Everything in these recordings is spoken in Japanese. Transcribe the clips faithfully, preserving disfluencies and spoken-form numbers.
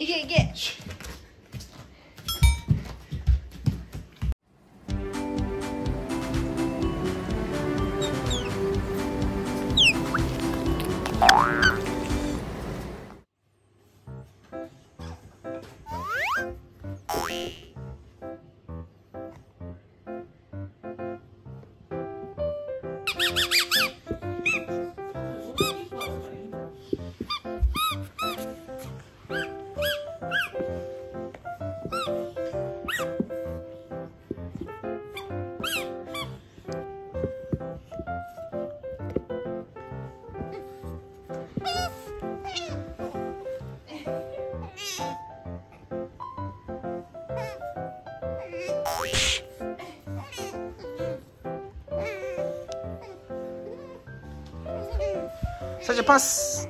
いけいけ。さあじゃあパス。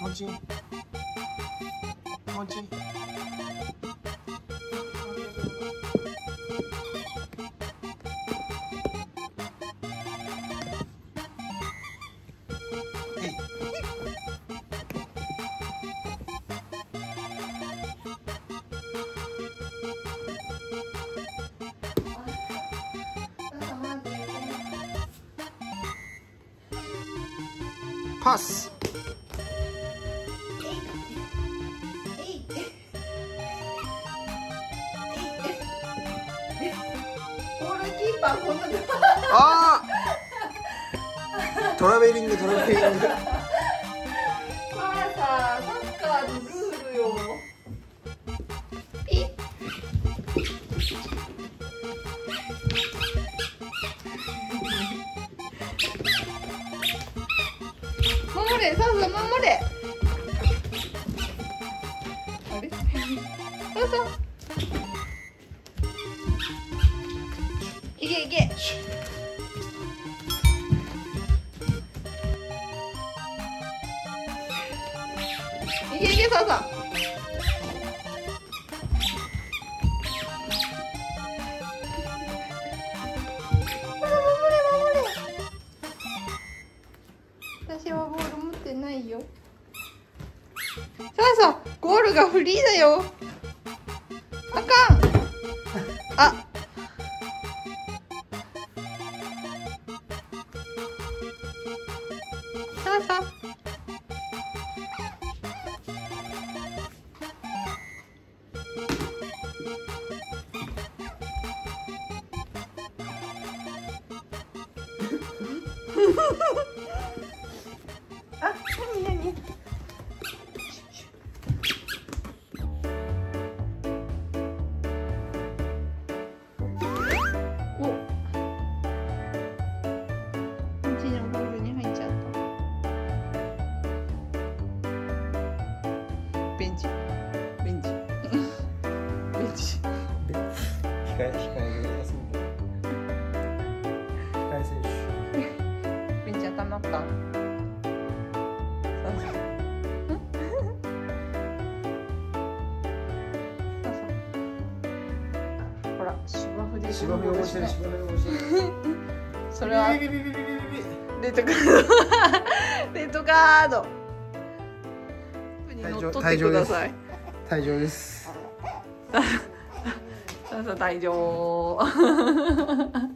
もちもちパス。ああトラベリングトラベリング。これさサッカーのルールよ。ピッ守れサウサ守れ。あれサウサいけいけ。いけいけ、さあさあ。私はボール持ってないよ。さあさあ、ゴールがフリーだよ。あかん。あ。あ、なになに。お。うちのボールに入っちゃった。ベンチ。ベンチ。ベンチ。控え、控えが休み。控え選手。なった。ほら芝生で芝生汚してる。それはレッドカードレッドカードに乗っ取ってください。退場です。退場。